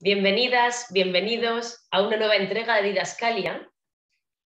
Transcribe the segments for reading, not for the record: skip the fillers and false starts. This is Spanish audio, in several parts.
Bienvenidas, bienvenidos a una nueva entrega de Didascalia,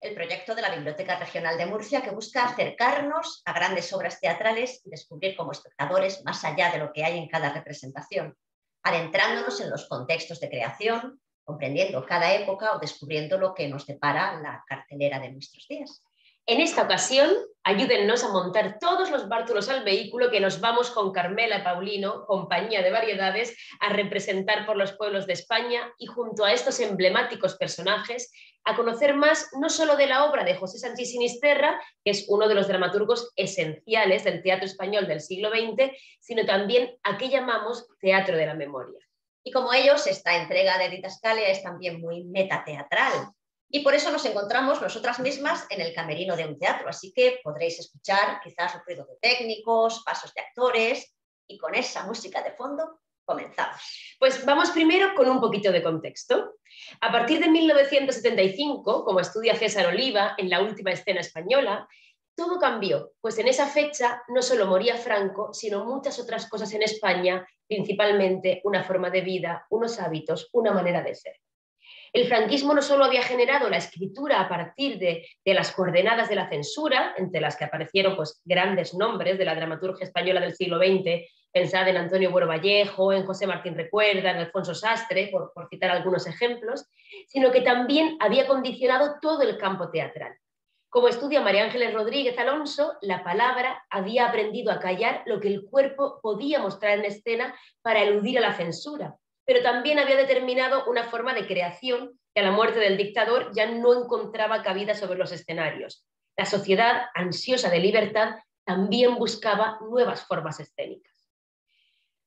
el proyecto de la Biblioteca Regional de Murcia que busca acercarnos a grandes obras teatrales y descubrir como espectadores más allá de lo que hay en cada representación, adentrándonos en los contextos de creación, comprendiendo cada época o descubriendo lo que nos depara la cartelera de nuestros días. En esta ocasión, ayúdennos a montar todos los bártulos al vehículo que nos vamos con Carmela Paulino, compañía de variedades, a representar por los pueblos de España y junto a estos emblemáticos personajes a conocer más no solo de la obra de José Sanchis Sinisterra, que es uno de los dramaturgos esenciales del teatro español del siglo XX, sino también a qué llamamos teatro de la memoria. Y como ellos, esta entrega de Didascalia es también muy metateatral. Y por eso nos encontramos nosotras mismas en el camerino de un teatro, así que podréis escuchar quizás ruido de técnicos, pasos de actores, y con esa música de fondo comenzamos. Pues vamos primero con un poquito de contexto. A partir de 1975, como estudia César Oliva en La última escena española, todo cambió, pues en esa fecha no solo moría Franco, sino muchas otras cosas en España, principalmente una forma de vida, unos hábitos, una manera de ser. El franquismo no solo había generado la escritura a partir de las coordenadas de la censura, entre las que aparecieron pues, grandes nombres de la dramaturgia española del siglo XX, pensad en Antonio Buero Vallejo, en José Martín Recuerda, en Alfonso Sastre, por citar algunos ejemplos, sino que también había condicionado todo el campo teatral. Como estudia María Ángeles Rodríguez Alonso, la palabra había aprendido a callar lo que el cuerpo podía mostrar en escena para eludir a la censura, pero también había determinado una forma de creación que a la muerte del dictador ya no encontraba cabida sobre los escenarios. La sociedad, ansiosa de libertad, también buscaba nuevas formas escénicas.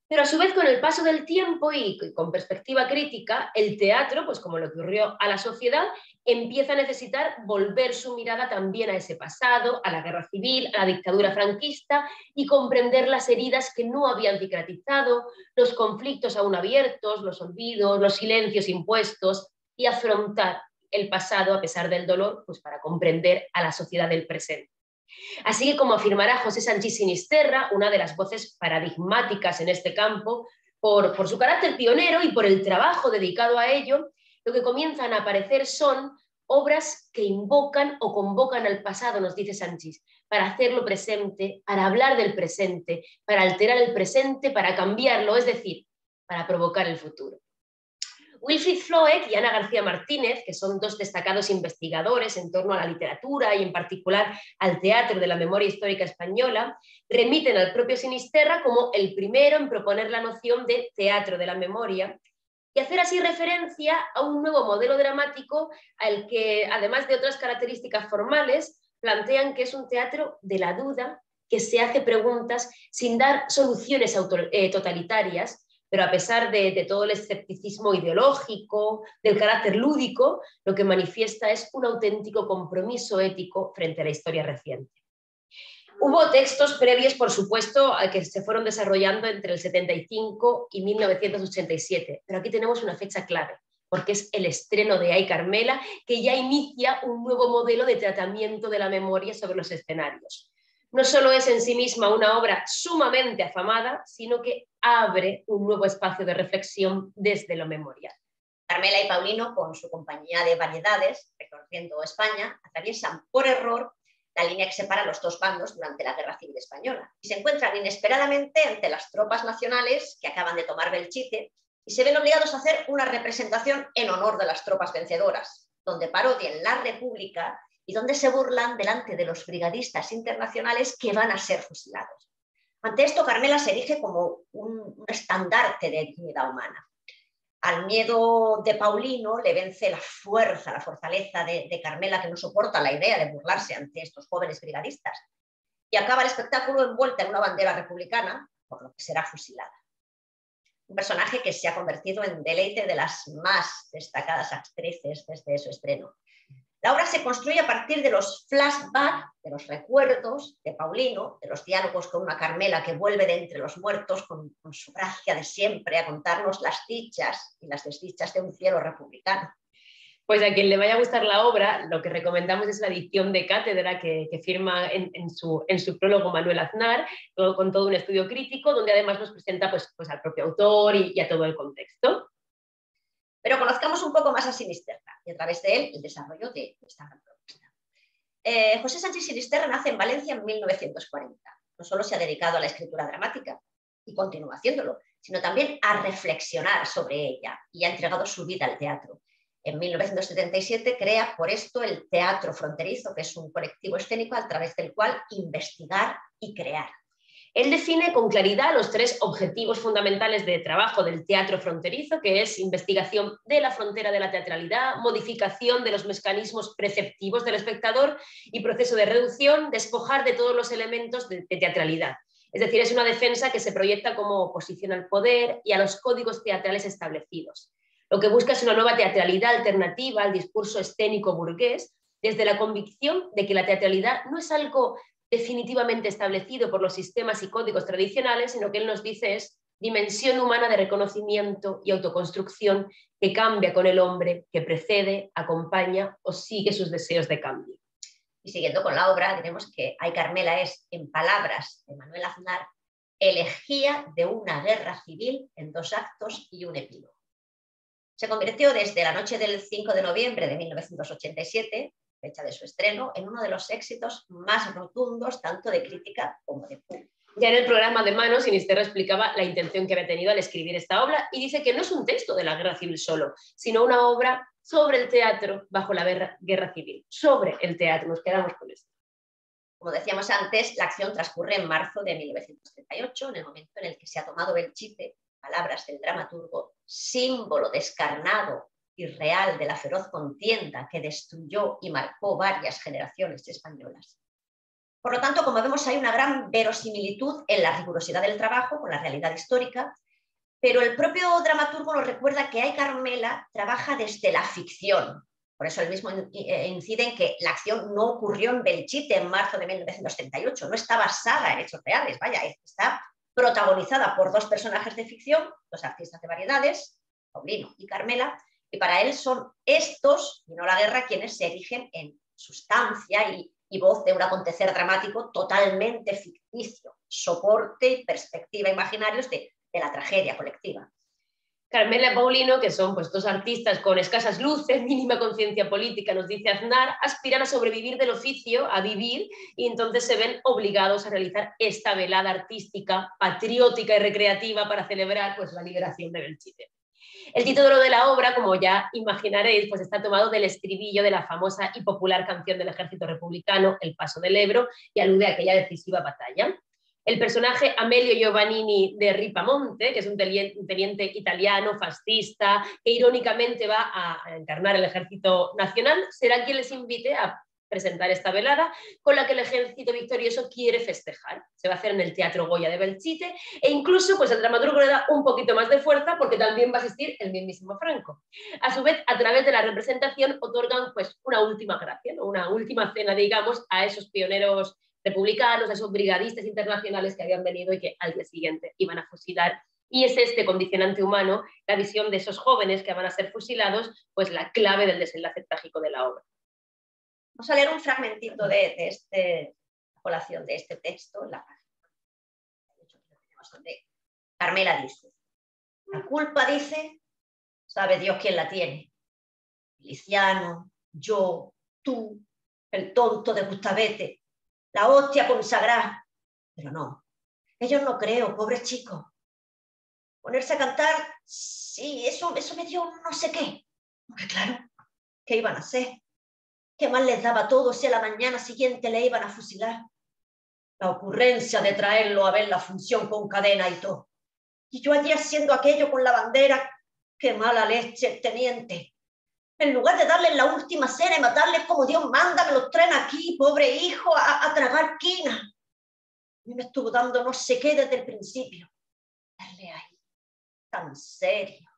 Pero a su vez, con el paso del tiempo y con perspectiva crítica, el teatro, pues como le ocurrió a la sociedad, empieza a necesitar volver su mirada también a ese pasado, a la guerra civil, a la dictadura franquista y comprender las heridas que no habían cicatrizado, los conflictos aún abiertos, los olvidos, los silencios impuestos y afrontar el pasado a pesar del dolor, pues para comprender a la sociedad del presente. Así que, como afirmará José Sanchis Sinisterra, una de las voces paradigmáticas en este campo, por su carácter pionero y por el trabajo dedicado a ello, lo que comienzan a aparecer son obras que invocan o convocan al pasado, nos dice Sanchis, para hacerlo presente, para hablar del presente, para alterar el presente, para cambiarlo, es decir, para provocar el futuro. Wilfried Floet y Ana García Martínez, que son dos destacados investigadores en torno a la literatura y en particular al teatro de la memoria histórica española, remiten al propio Sinisterra como el primero en proponer la noción de teatro de la memoria y hacer así referencia a un nuevo modelo dramático al que, además de otras características formales, plantean que es un teatro de la duda que se hace preguntas sin dar soluciones totalitarias, pero a pesar de todo el escepticismo ideológico, del carácter lúdico, lo que manifiesta es un auténtico compromiso ético frente a la historia reciente. Hubo textos previos, por supuesto, que se fueron desarrollando entre el 75 y 1987, pero aquí tenemos una fecha clave, porque es el estreno de ¡Ay, Carmela!, que ya inicia un nuevo modelo de tratamiento de la memoria sobre los escenarios. No solo es en sí misma una obra sumamente afamada, sino que abre un nuevo espacio de reflexión desde lo memorial. Carmela y Paulino, con su compañía de variedades, recorriendo España, atraviesan por error la línea que separa los dos bandos durante la Guerra Civil Española y se encuentran inesperadamente ante las tropas nacionales que acaban de tomar Belchite y se ven obligados a hacer una representación en honor de las tropas vencedoras, donde parodian la República y donde se burlan delante de los brigadistas internacionales que van a ser fusilados. Ante esto, Carmela se erige como un estandarte de dignidad humana. Al miedo de Paulino le vence la fortaleza de Carmela, que no soporta la idea de burlarse ante estos jóvenes brigadistas, y acaba el espectáculo envuelta en una bandera republicana, por lo que será fusilada. Un personaje que se ha convertido en deleite de las más destacadas actrices desde su estreno. La obra se construye a partir de los flashbacks, de los recuerdos de Paulino, de los diálogos con una Carmela que vuelve de entre los muertos con su gracia de siempre a contarnos las dichas y las desdichas de un cielo republicano. Pues a quien le vaya a gustar la obra, lo que recomendamos es la edición de cátedra que firma en su prólogo Manuel Aznar, con todo un estudio crítico, donde además nos presenta pues al propio autor y a todo el contexto. Pero conozcamos un poco más a Sinisterra y a través de él el desarrollo de esta gran propuesta. José Sanchis Sinisterra nace en Valencia en 1940. No solo se ha dedicado a la escritura dramática, y continúa haciéndolo, sino también a reflexionar sobre ella, y ha entregado su vida al teatro. En 1977 crea por esto el Teatro Fronterizo, que es un colectivo escénico a través del cual investigar y crear. Él define con claridad los tres objetivos fundamentales de trabajo del Teatro Fronterizo, que es investigación de la frontera de la teatralidad, modificación de los mecanismos preceptivos del espectador y proceso de reducción, despojar de todos los elementos de teatralidad. Es decir, es una defensa que se proyecta como oposición al poder y a los códigos teatrales establecidos. Lo que busca es una nueva teatralidad alternativa al discurso escénico burgués, desde la convicción de que la teatralidad no es algo definitivamente establecido por los sistemas y códigos tradicionales, sino que él nos dice es dimensión humana de reconocimiento y autoconstrucción que cambia con el hombre, que precede, acompaña o sigue sus deseos de cambio. Y siguiendo con la obra, tenemos que ¡Ay, Carmela! Es, en palabras de Manuel Aznar, elegía de una guerra civil en 2 actos y un epílogo. Se convirtió desde la noche del 5 de noviembre de 1987, fecha de su estreno, en uno de los éxitos más rotundos, tanto de crítica como de público. Ya en el programa de Mano, Sinisterra explicaba la intención que había tenido al escribir esta obra y dice que no es un texto de la Guerra Civil solo, sino una obra sobre el teatro bajo la Guerra Civil. Sobre el teatro, nos quedamos con esto. Como decíamos antes, la acción transcurre en marzo de 1938, en el momento en el que se ha tomado Belchite, palabras del dramaturgo, símbolo descarnado y real de la feroz contienda que destruyó y marcó varias generaciones españolas. Por lo tanto, como vemos, hay una gran verosimilitud en la rigurosidad del trabajo con la realidad histórica, pero el propio dramaturgo nos recuerda que ¡Ay, Carmela! Trabaja desde la ficción. Por eso él mismo incide en que la acción no ocurrió en Belchite en marzo de 1938, no está basada en hechos reales, vaya, está protagonizada por 2 personajes de ficción, 2 artistas de variedades, Paulino y Carmela, y para él son estos, y no la guerra, quienes se erigen en sustancia y voz de un acontecer dramático totalmente ficticio, soporte y perspectiva imaginarios de la tragedia colectiva. Carmela y Paulino, que son pues 2 artistas con escasas luces, mínima conciencia política, nos dice Aznar, aspiran a sobrevivir del oficio, a vivir, y entonces se ven obligados a realizar esta velada artística, patriótica y recreativa para celebrar pues, la liberación de Belchite. El título de la obra, como ya imaginaréis, pues está tomado del estribillo de la famosa y popular canción del ejército republicano, El paso del Ebro, y alude a aquella decisiva batalla. El personaje Amelio Giovannini de Ripamonte, que es un teniente italiano, fascista, que irónicamente va a encarnar el ejército nacional, será quien les invite a presentar esta velada con la que el ejército victorioso quiere festejar. Se va a hacer en el Teatro Goya de Belchite e incluso pues, el dramaturgo le da un poquito más de fuerza porque también va a asistir el mismísimo Franco. A su vez, a través de la representación otorgan pues, una última gracia, ¿no? Una última cena, digamos, a esos pioneros republicanos, a esos brigadistas internacionales que habían venido y que al día siguiente iban a fusilar. Y es este condicionante humano, la visión de esos jóvenes que van a ser fusilados, pues la clave del desenlace trágico de la obra. Vamos a leer un fragmentito de la colación de este texto en la página 8, donde Carmela dice: la culpa, dice, sabe Dios quién la tiene. Feliciano, yo, tú, el tonto de Gustavete, la hostia consagrada. Pero no, ellos no creo, pobres chicos. Ponerse a cantar, sí, eso me dio no sé qué. Porque claro, ¿qué iban a hacer? ¿Qué más les daba todo si a la mañana siguiente le iban a fusilar? La ocurrencia de traerlo a ver la función con cadena y todo. Y yo allí haciendo aquello con la bandera, qué mala leche el teniente. En lugar de darles la última cena y matarles como Dios manda, me los traen aquí, pobre hijo, a tragar quina. A mí me estuvo dando no sé qué desde el principio. Darle ahí, tan serio.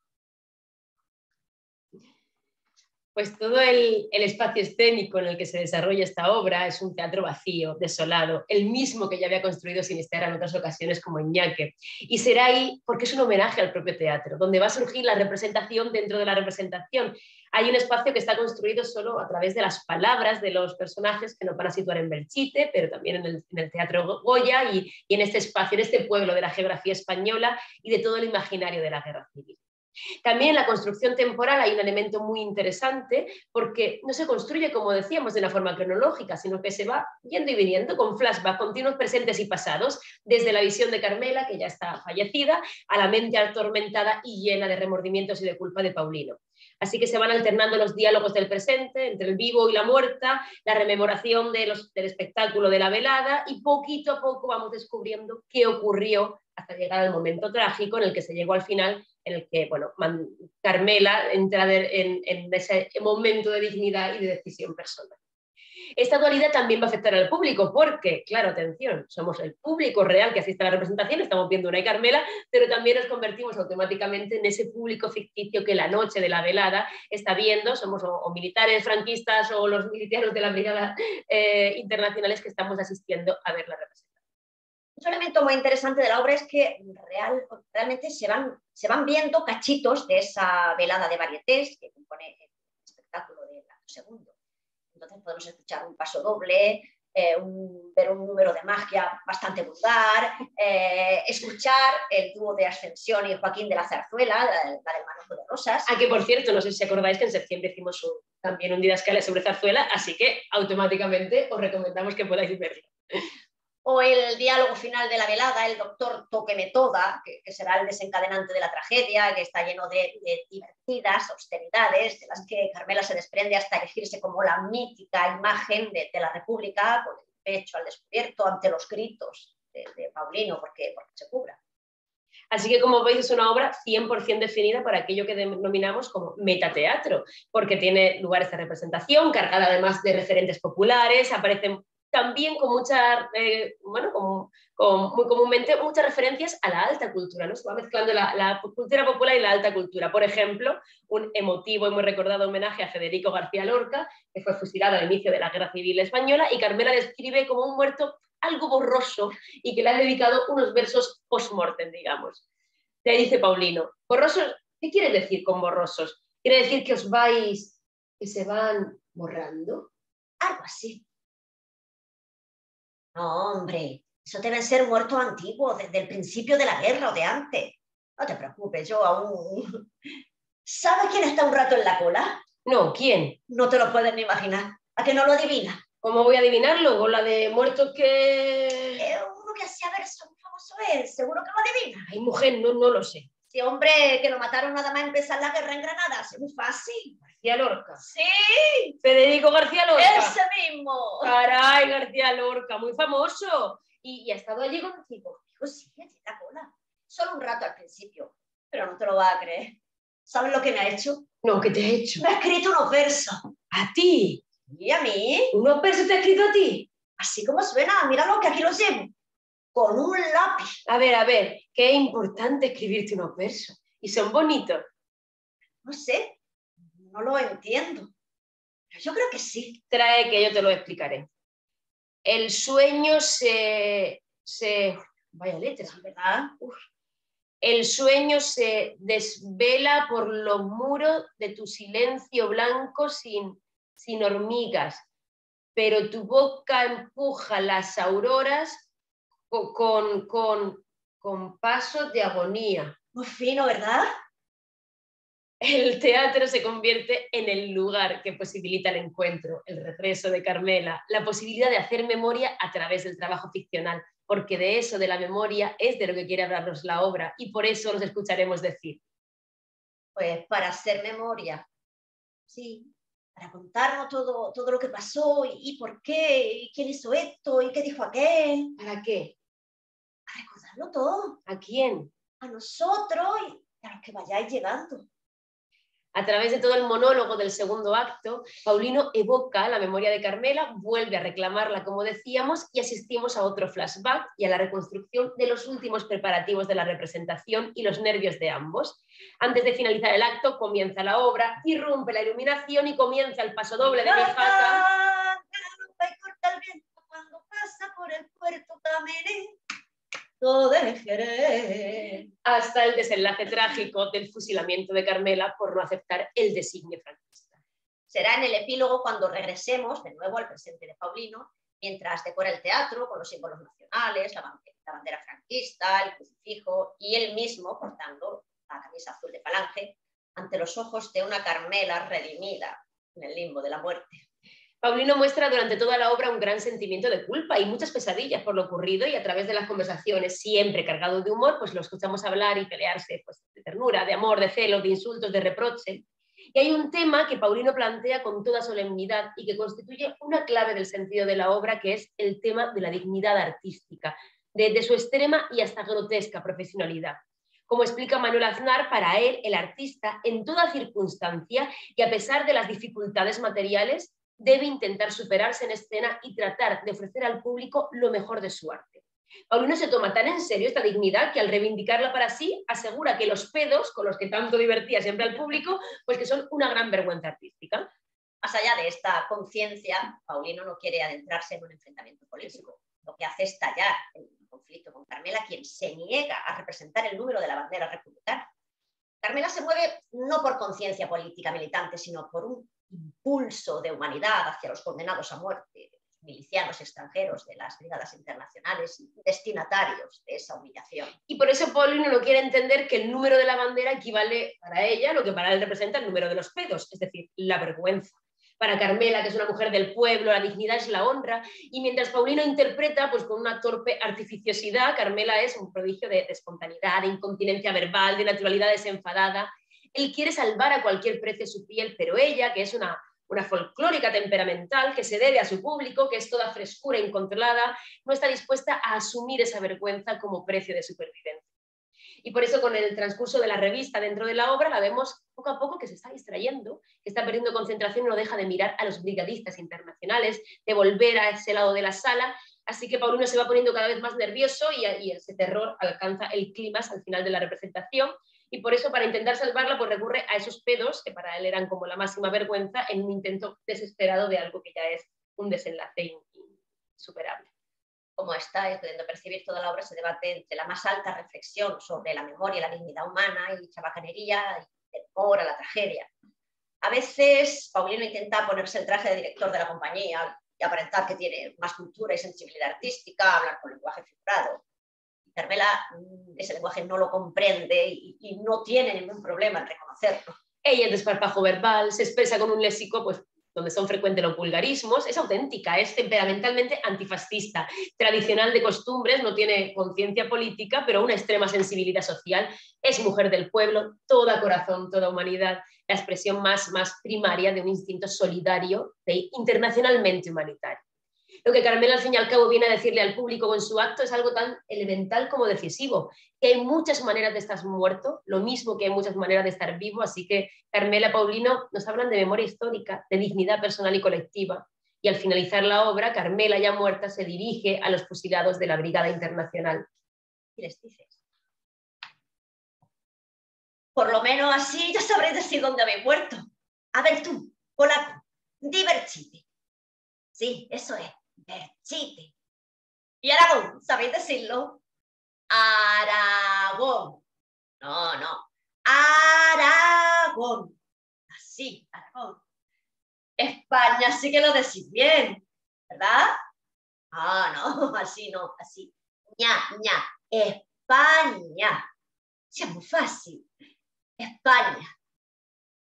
Pues todo el espacio escénico en el que se desarrolla esta obra es un teatro vacío, desolado, el mismo que ya había construido Sinisterra en otras ocasiones como Ñaque. Y será ahí, porque es un homenaje al propio teatro, donde va a surgir la representación dentro de la representación. Hay un espacio que está construido solo a través de las palabras de los personajes que nos van a situar en Belchite, pero también en el Teatro Goya y en este espacio, en este pueblo de la geografía española y de todo el imaginario de la Guerra Civil. También en la construcción temporal hay un elemento muy interesante porque no se construye, como decíamos, de una forma cronológica, sino que se va yendo y viniendo con flashbacks, continuos presentes y pasados, desde la visión de Carmela, que ya está fallecida, a la mente atormentada y llena de remordimientos y de culpa de Paulino. Así que se van alternando los diálogos del presente, entre el vivo y la muerta, la rememoración del espectáculo de la velada, y poquito a poco vamos descubriendo qué ocurrió hasta llegar al momento trágico en el que se llegó al final, en el que bueno, Carmela entra en ese momento de dignidad y de decisión personal. Esta dualidad también va a afectar al público porque, claro, atención, somos el público real que asiste a la representación, estamos viendo una y Carmela, pero también nos convertimos automáticamente en ese público ficticio que la noche de la velada está viendo, somos o militares franquistas o los militares de la Brigada Internacionales que estamos asistiendo a ver la representación. Un elemento muy interesante de la obra es que realmente se van viendo cachitos de esa velada de varietés que compone el espectáculo del acto segundo. Entonces podemos escuchar un paso doble, ver un número de magia bastante vulgar, escuchar el dúo de Ascensión y Joaquín de la Zarzuela, la del Manojo de Rosas. Ah, que por cierto, no sé si acordáis que en septiembre hicimos también un Didascalia sobre Zarzuela, así que automáticamente os recomendamos que podáis verlo. O el diálogo final de la velada, el doctor Toquemetoda, que será el desencadenante de la tragedia, que está lleno de divertidas austeridades, de las que Carmela se desprende hasta erigirse como la mítica imagen de la República, con el pecho al descubierto ante los gritos de Paulino, porque se cubra. Así que, como veis, es una obra 100% definida para aquello que denominamos como metateatro, porque tiene lugares de representación, cargada además de referentes populares, aparecen también muy comúnmente muchas referencias a la alta cultura, ¿no? Se va mezclando la cultura popular y la alta cultura. Por ejemplo, un emotivo y muy recordado homenaje a Federico García Lorca, que fue fusilado al inicio de la Guerra Civil Española, y Carmela describe como un muerto algo borroso y que le ha dedicado unos versos post-mortem, digamos. De ahí dice Paulino, borrosos, ¿qué quiere decir con borrosos? ¿Quiere decir que os vais, que se van borrando? Algo así. No, hombre, eso deben ser muertos antiguos, desde el principio de la guerra o de antes. No te preocupes, yo aún... ¿Sabes quién está un rato en la cola? No, ¿quién? No te lo puedes ni imaginar. ¿A que no lo adivinas? ¿Cómo voy a adivinarlo? Con la de muertos que... uno que hacía verso, un famoso es, seguro que lo adivinas. Ay, mujer, no lo sé. Sí, hombre, que lo mataron nada más empezar la guerra en Granada, es muy fácil. García Lorca. Sí. Federico García Lorca. Ese mismo. Caray, García Lorca, muy famoso. Y ha estado allí contigo. Digo, sí, allí la cola. Solo un rato al principio, pero no te lo vas a creer. ¿Sabes lo que me ha hecho? No, ¿qué te ha hecho? Me ha escrito unos versos. ¿A ti? ¿Y a mí? ¿Unos versos te ha escrito a ti? Así como suena, míralo, que aquí lo llevo. Con un lápiz. A ver, que es importante escribirte unos versos. Y son bonitos. No sé. No lo entiendo, pero yo creo que sí. Trae que yo te lo explicaré. El sueño Vaya letra, ¿verdad? Uf. El sueño se desvela por los muros de tu silencio blanco sin hormigas, pero tu boca empuja las auroras con pasos de agonía. Muy fino, ¿verdad? El teatro se convierte en el lugar que posibilita el encuentro, el regreso de Carmela, la posibilidad de hacer memoria a través del trabajo ficcional, porque de eso, de la memoria, es de lo que quiere hablarnos la obra y por eso los escucharemos decir. Pues para hacer memoria, sí, para contarnos todo lo que pasó y por qué, y quién hizo esto y qué dijo aquel. ¿Para qué? Para recordarlo todo. ¿A quién? A nosotros y a los que vayáis llegando. A través de todo el monólogo del segundo acto, Paulino evoca la memoria de Carmela, vuelve a reclamarla, como decíamos, y asistimos a otro flashback y a la reconstrucción de los últimos preparativos de la representación y los nervios de ambos. Antes de finalizar el acto, comienza la obra, irrumpe la iluminación y comienza el paso doble de mi pata. Y corta el viento cuando pasa por el puerto Caminé. Hasta el desenlace trágico del fusilamiento de Carmela por no aceptar el designio franquista. Será en el epílogo cuando regresemos de nuevo al presente de Paulino, mientras decora el teatro con los símbolos nacionales, la bandera franquista, el crucifijo y él mismo portando la camisa azul de Falange ante los ojos de una Carmela redimida en el limbo de la muerte. Paulino muestra durante toda la obra un gran sentimiento de culpa y muchas pesadillas por lo ocurrido, y a través de las conversaciones, siempre cargado de humor, pues lo escuchamos hablar y pelearse de ternura, de amor, de celo, de insultos, de reproche. Y hay un tema que Paulino plantea con toda solemnidad y que constituye una clave del sentido de la obra, que es el tema de la dignidad artística, desde su extrema y hasta grotesca profesionalidad. Como explica Manuel Aznar, para él, el artista, en toda circunstancia y a pesar de las dificultades materiales, debe intentar superarse en escena y tratar de ofrecer al público lo mejor de su arte. Paulino se toma tan en serio esta dignidad que al reivindicarla para sí asegura que los pedos con los que tanto divertía siempre al público, pues que son una gran vergüenza artística. Más allá de esta conciencia, Paulino no quiere adentrarse en un enfrentamiento político. Lo que hace es estallar el conflicto con Carmela, quien se niega a representar el número de la bandera republicana. Carmela se mueve no por conciencia política militante, sino por un impulso de humanidad hacia los condenados a muerte, milicianos extranjeros de las brigadas internacionales y destinatarios de esa humillación. Y por eso Paulino no quiere entender que el número de la bandera equivale para ella lo que para él representa el número de los pedos, es decir, la vergüenza. Para Carmela, que es una mujer del pueblo, la dignidad es la honra, y mientras Paulino interpreta pues, con una torpe artificiosidad, Carmela es un prodigio de espontaneidad, de incontinencia verbal, de naturalidad desenfadada. Él quiere salvar a cualquier precio su piel, pero ella, que es una folclórica temperamental, que se debe a su público, que es toda frescura incontrolada, no está dispuesta a asumir esa vergüenza como precio de supervivencia. Y por eso, con el transcurso de la revista dentro de la obra, la vemos poco a poco que se está distrayendo, que está perdiendo concentración y no deja de mirar a los brigadistas internacionales, de volver a ese lado de la sala. Así que Paulino se va poniendo cada vez más nervioso y ese terror alcanza el clímax al final de la representación. Y por eso, para intentar salvarla, pues recurre a esos pedos, que para él eran como la máxima vergüenza, en un intento desesperado de algo que ya es un desenlace insuperable. Como estáis pudiendo percibir, toda la obra se debate entre la más alta reflexión sobre la memoria, la dignidad humana y chabacanería, y temor a la tragedia. A veces Paulino intenta ponerse el traje de director de la compañía y aparentar que tiene más cultura y sensibilidad artística, hablar con lenguaje figurado. Carmela ese lenguaje no lo comprende y no tiene ningún problema en reconocerlo. Ella es desparpajo verbal, se expresa con un léxico pues, donde son frecuentes los vulgarismos, es auténtica, es temperamentalmente antifascista, tradicional de costumbres, no tiene conciencia política, pero una extrema sensibilidad social, es mujer del pueblo, toda corazón, toda humanidad, la expresión más primaria de un instinto solidario e internacionalmente humanitario. Lo que Carmela, al fin y al cabo, viene a decirle al público con su acto es algo tan elemental como decisivo, que hay muchas maneras de estar muerto, lo mismo que hay muchas maneras de estar vivo, así que Carmela y Paulino nos hablan de memoria histórica, de dignidad personal y colectiva, y al finalizar la obra, Carmela, ya muerta, se dirige a los fusilados de la Brigada Internacional. ¿Y les dices? Por lo menos así ya sabré decir dónde habéis muerto. A ver tú, polaco, Belchite. Sí, eso es. Belchite. ¿Y Aragón? ¿Sabéis decirlo? Aragón. No, no. Aragón. Así, Aragón. España sí que lo decís bien, ¿verdad? Ah, no, así no, así. Ña, ña. España. Sí, es muy fácil. España.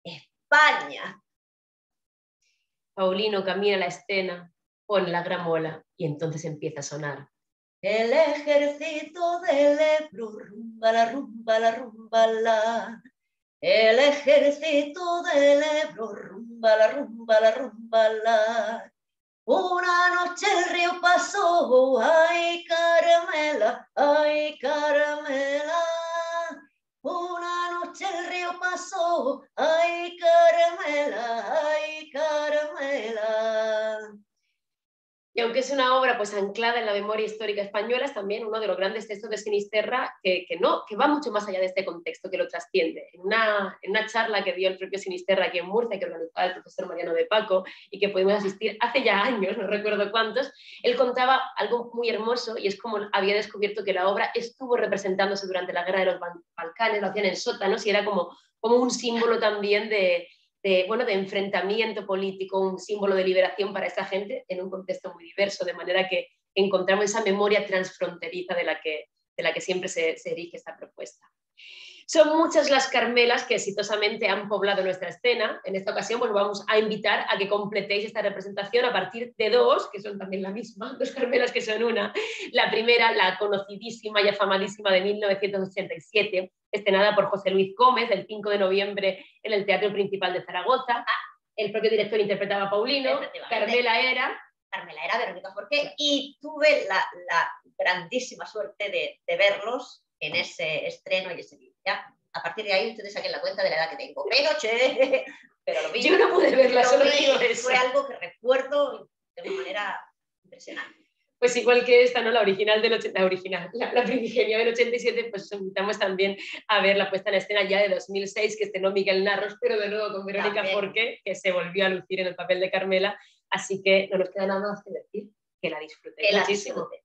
España. Paulino camina la escena. Pone la gramola y entonces empieza a sonar. El ejército del Ebro, rumba la rumba la rumba la. El ejército del Ebro, rumba la rumba la rumba la. Una noche el río pasó, ay Carmela, ay Carmela. Una noche el río pasó, ay Carmela. Y aunque es una obra pues anclada en la memoria histórica española, es también uno de los grandes textos de Sinisterra que va mucho más allá de este contexto, que lo trasciende. En una charla que dio el propio Sinisterra aquí en Murcia, que organizaba el profesor Mariano de Paco y que pudimos asistir hace ya años, no recuerdo cuántos, él contaba algo muy hermoso, y es como había descubierto que la obra estuvo representándose durante la Guerra de los Balcanes, lo hacían en sótanos, y era como un símbolo también de enfrentamiento político, un símbolo de liberación para esa gente en un contexto muy diverso, de manera que encontramos esa memoria transfronteriza de la que siempre se erige esta propuesta. Son muchas las Carmelas que exitosamente han poblado nuestra escena. En esta ocasión pues vamos a invitar a que completéis esta representación a partir de dos, que son también la misma, dos Carmelas que son una. La primera, la conocidísima y afamadísima de 1987, estrenada por José Luis Gómez el 5 de noviembre en el Teatro Principal de Zaragoza. El propio director interpretaba a Paulino, Carmela era Verónica Forqué, y tuve la grandísima suerte de verlos en ese estreno y ese día. Ya, a partir de ahí ustedes saquen la cuenta de la edad que tengo. Pero lo vi. Yo no pude verla, solo digo eso. Fue algo que recuerdo de una manera impresionante. Pues igual que esta, ¿no? La primigenia del 87, pues invitamos también a ver la puesta en escena ya de 2006, que estrenó Miguel Narros, pero de nuevo con Verónica Forqué, que se volvió a lucir en el papel de Carmela. Así que no nos queda nada más que decir que la disfruté muchísimo.